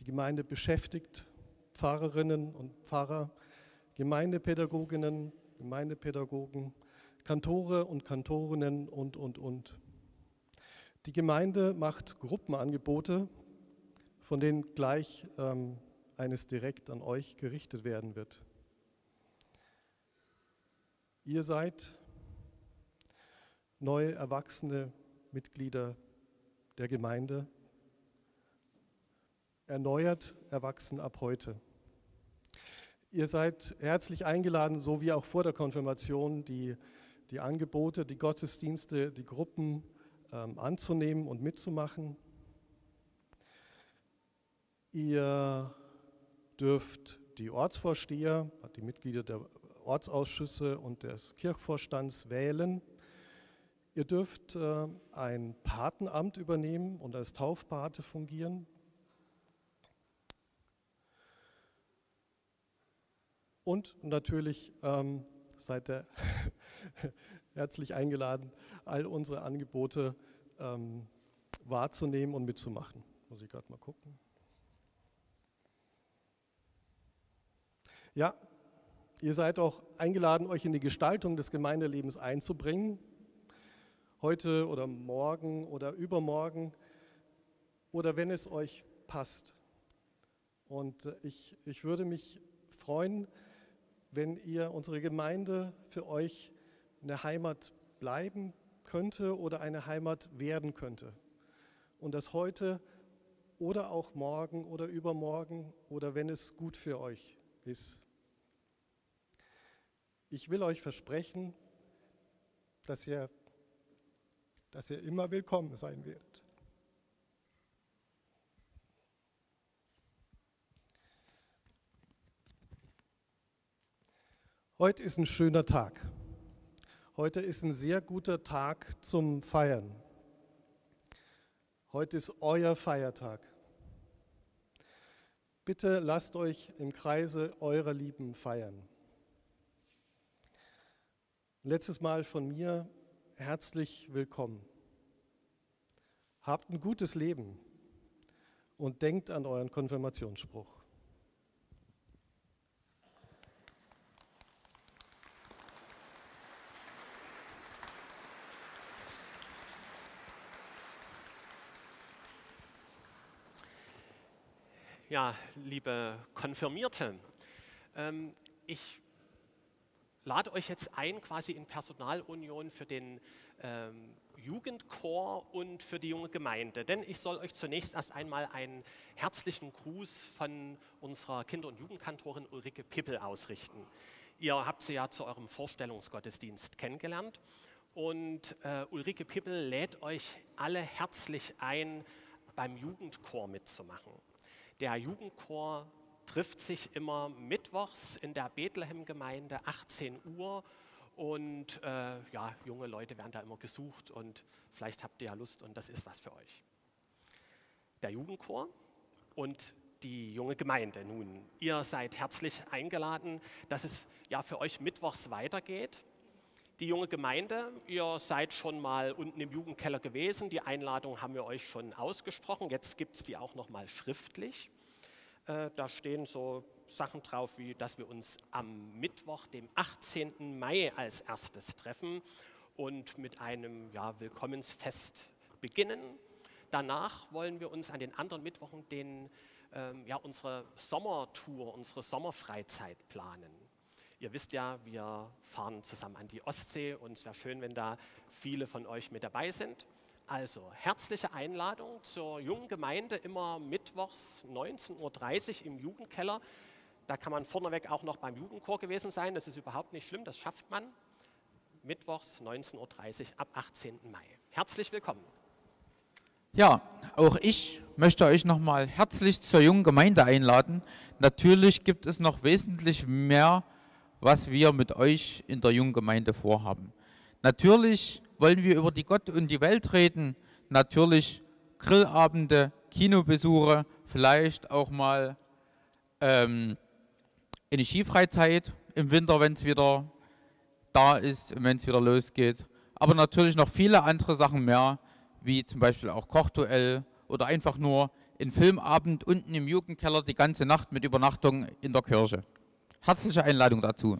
Die Gemeinde beschäftigt Pfarrerinnen und Pfarrer, Gemeindepädagoginnen, Gemeindepädagogen, Kantore und Kantorinnen und, und, und. Die Gemeinde macht Gruppenangebote, von denen gleich ähm, eines direkt an euch gerichtet werden wird. Ihr seid neue erwachsene Mitglieder der Gemeinde, erneuert erwachsen ab heute. Ihr seid herzlich eingeladen, so wie auch vor der Konfirmation, die, die Angebote, die Gottesdienste, die Gruppen ähm, anzunehmen und mitzumachen. Ihr dürft die Ortsvorsteher, die Mitglieder der Ortsausschüsse und des Kirchvorstands wählen. Ihr dürft äh, ein Patenamt übernehmen und als Taufpate fungieren. Und natürlich ähm, seid ihr herzlich eingeladen, all unsere Angebote ähm, wahrzunehmen und mitzumachen. Muss ich gerade mal gucken. Ja, ihr seid auch eingeladen, euch in die Gestaltung des Gemeindelebens einzubringen. Heute oder morgen oder übermorgen oder wenn es euch passt. Und ich, ich würde mich freuen, wenn ihr unsere Gemeinde für euch eine Heimat bleiben könnte oder eine Heimat werden könnte. Und das heute oder auch morgen oder übermorgen oder wenn es gut für euch ist. Ich will euch versprechen, dass ihr, dass ihr immer willkommen sein werdet. Heute ist ein schöner Tag. Heute ist ein sehr guter Tag zum Feiern. Heute ist euer Feiertag. Bitte lasst euch im Kreise eurer Lieben feiern. Letztes Mal von mir herzlich willkommen. Habt ein gutes Leben und denkt an euren Konfirmationsspruch. Ja, liebe Konfirmierte, ähm, ich lade euch jetzt ein, quasi in Personalunion für den ähm, Jugendchor und für die junge Gemeinde, denn ich soll euch zunächst erst einmal einen herzlichen Gruß von unserer Kinder- und Jugendkantorin Ulrike Pippel ausrichten. Ihr habt sie ja zu eurem Vorstellungsgottesdienst kennengelernt und äh, Ulrike Pippel lädt euch alle herzlich ein, beim Jugendchor mitzumachen. Der Jugendchor trifft sich immer mittwochs in der Bethlehem-Gemeinde, achtzehn Uhr. Und äh, ja, junge Leute werden da immer gesucht und vielleicht habt ihr ja Lust und das ist was für euch. Der Jugendchor und die junge Gemeinde nun. Ihr seid herzlich eingeladen, dass es ja für euch mittwochs weitergeht. Die junge Gemeinde, ihr seid schon mal unten im Jugendkeller gewesen, die Einladung haben wir euch schon ausgesprochen, jetzt gibt es die auch noch mal schriftlich. Äh, da stehen so Sachen drauf, wie dass wir uns am Mittwoch, dem achtzehnten Mai als erstes treffen und mit einem ja, Willkommensfest beginnen. Danach wollen wir uns an den anderen Mittwochen den, ähm, ja, unsere Sommertour, unsere Sommerfreizeit planen. Ihr wisst ja, wir fahren zusammen an die Ostsee und es wäre schön, wenn da viele von euch mit dabei sind. Also, herzliche Einladung zur jungen Gemeinde, immer mittwochs neunzehn Uhr dreißig im Jugendkeller. Da kann man vorneweg auch noch beim Jugendchor gewesen sein, das ist überhaupt nicht schlimm, das schafft man. Mittwochs neunzehn Uhr dreißig ab achtzehnten Mai. Herzlich willkommen. Ja, auch ich möchte euch nochmal herzlich zur jungen Gemeinde einladen. Natürlich gibt es noch wesentlich mehr was wir mit euch in der Junggemeinde vorhaben. Natürlich wollen wir über die Gott und die Welt reden, natürlich Grillabende, Kinobesuche, vielleicht auch mal ähm, eine Skifreizeit im Winter, wenn es wieder da ist, wenn es wieder losgeht. Aber natürlich noch viele andere Sachen mehr, wie zum Beispiel auch Kochduell oder einfach nur ein Filmabend unten im Jugendkeller die ganze Nacht mit Übernachtung in der Kirche. Herzliche Einladung dazu.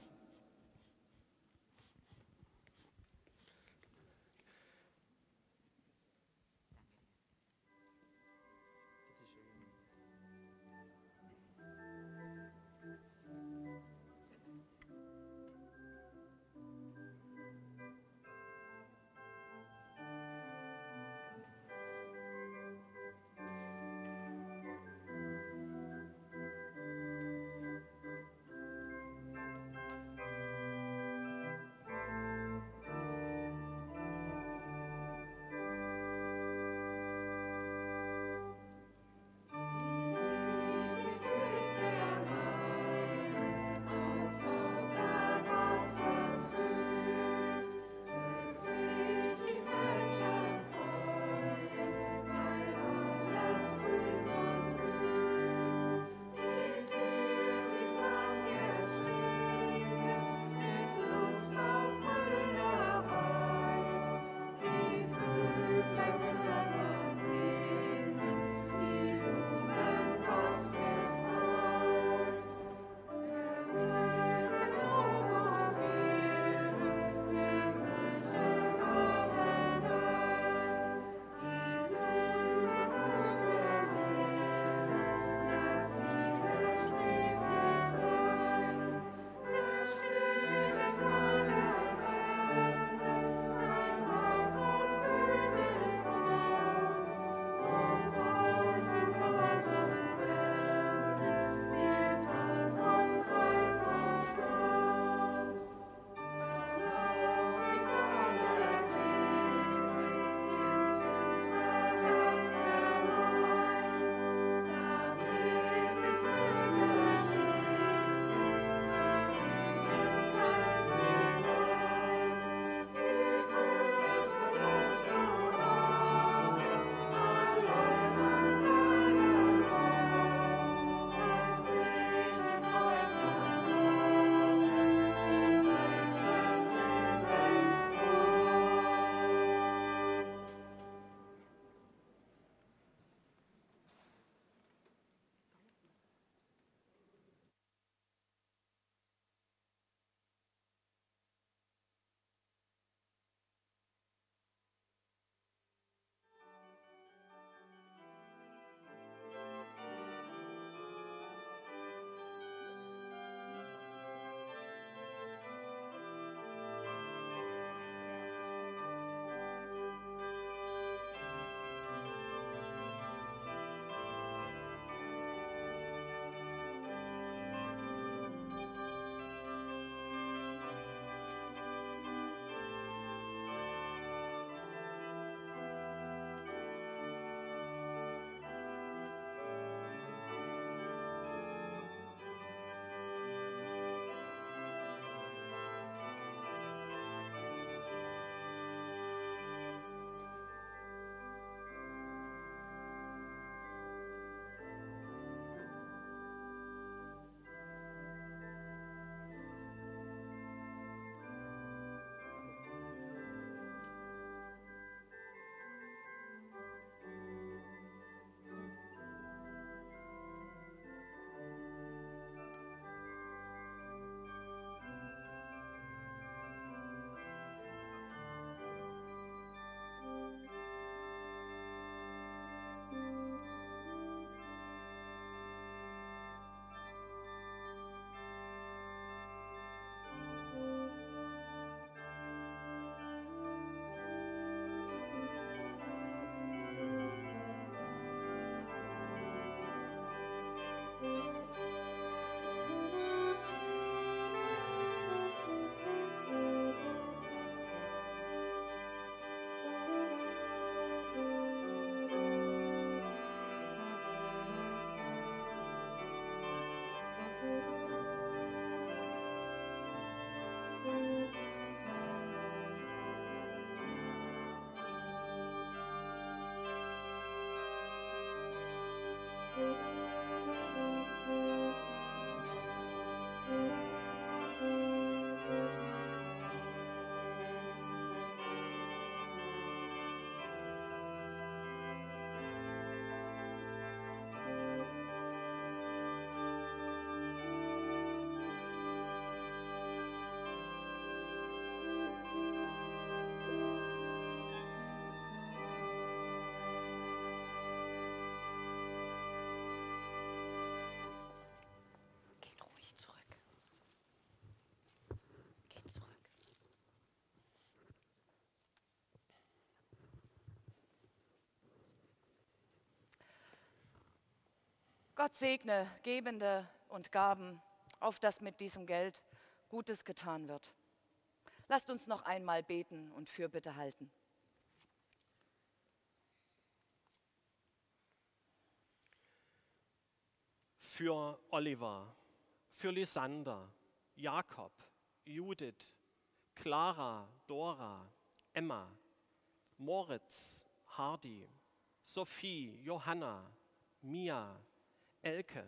Gott segne Gebende und Gaben, auf dass mit diesem Geld Gutes getan wird. Lasst uns noch einmal beten und Fürbitte halten. Für Oliver, für Lysander, Jakob, Judith, Clara, Dora, Emma, Moritz, Hardy, Sophie, Johanna, Mia, Elke,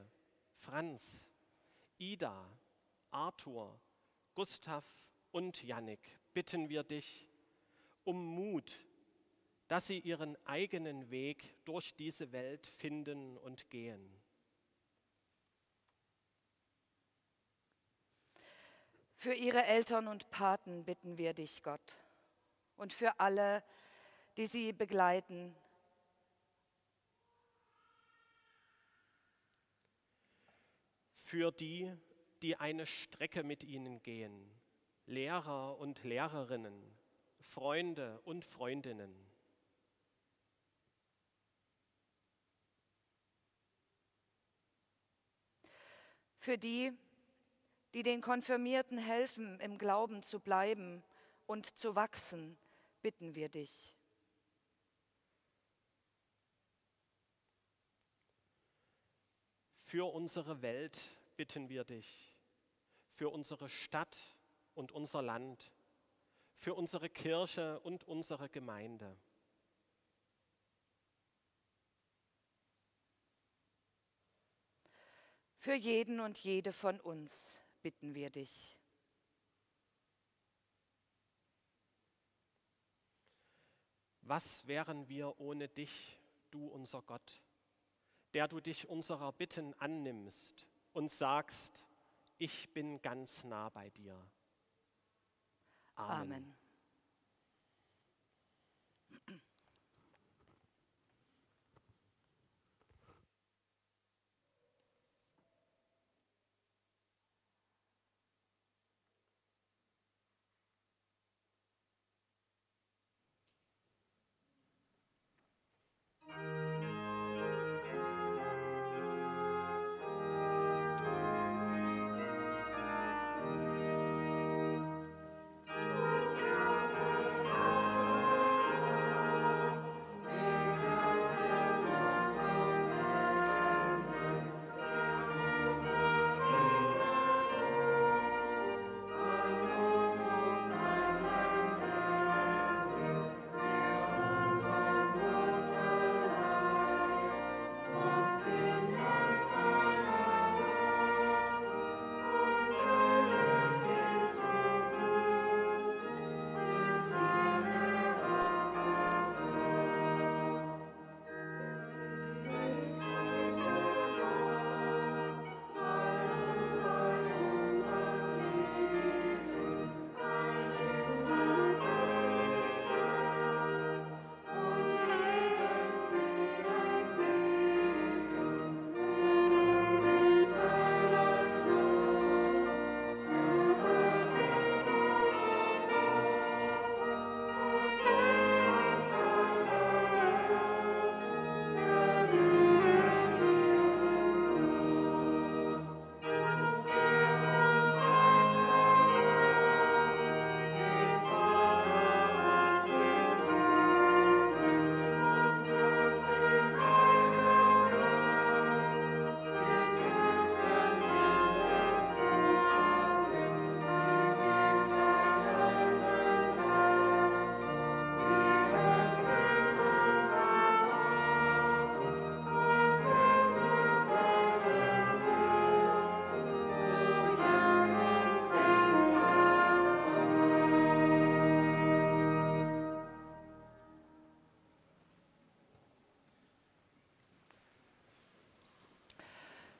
Franz, Ida, Arthur, Gustav und Yannik bitten wir dich um Mut, dass sie ihren eigenen Weg durch diese Welt finden und gehen. Für ihre Eltern und Paten bitten wir dich, Gott, und für alle, die sie begleiten. Für die, die eine Strecke mit ihnen gehen, Lehrer und Lehrerinnen, Freunde und Freundinnen. Für die, die den Konfirmierten helfen, im Glauben zu bleiben und zu wachsen, bitten wir dich. Für unsere Welt bitten wir dich, für unsere Stadt und unser Land, für unsere Kirche und unsere Gemeinde. Für jeden und jede von uns bitten wir dich. Was wären wir ohne dich, du unser Gott, der du dich unserer Bitten annimmst und sagst, ich bin ganz nah bei dir. Amen. Amen.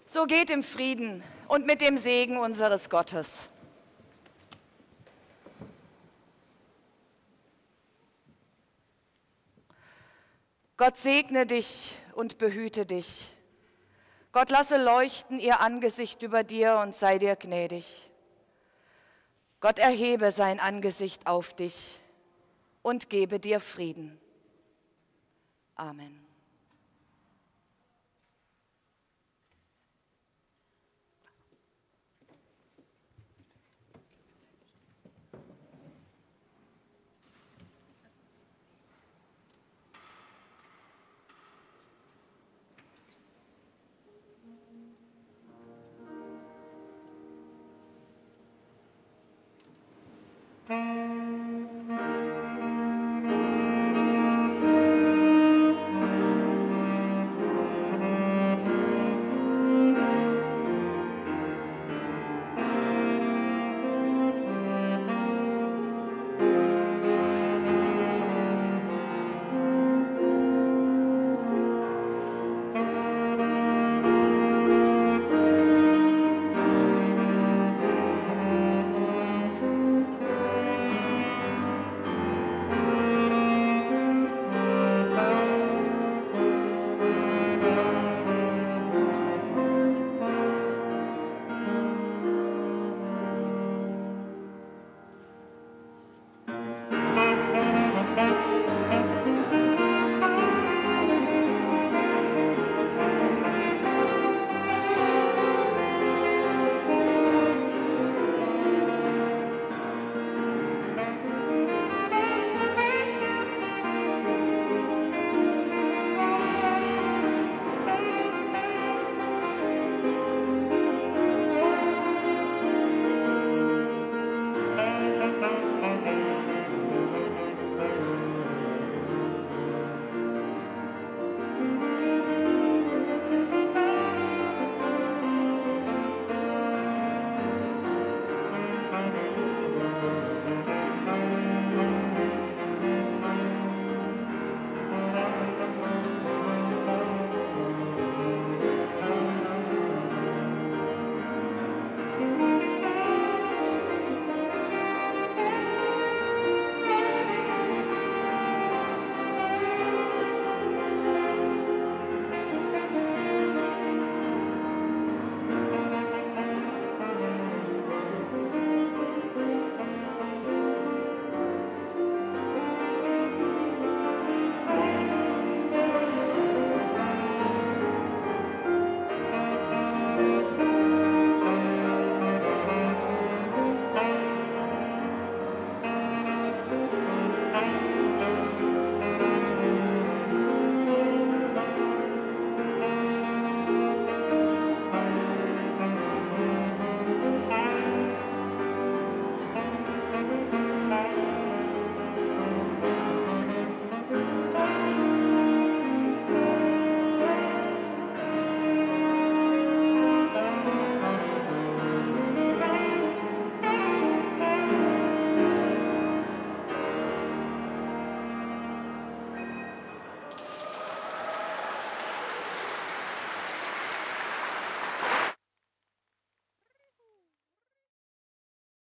So geht im Frieden und mit dem Segen unseres Gottes. Gott segne dich und behüte dich. Gott lasse leuchten ihr Angesicht über dir und sei dir gnädig. Gott erhebe sein Angesicht auf dich und gebe dir Frieden. Amen. Mm-hmm.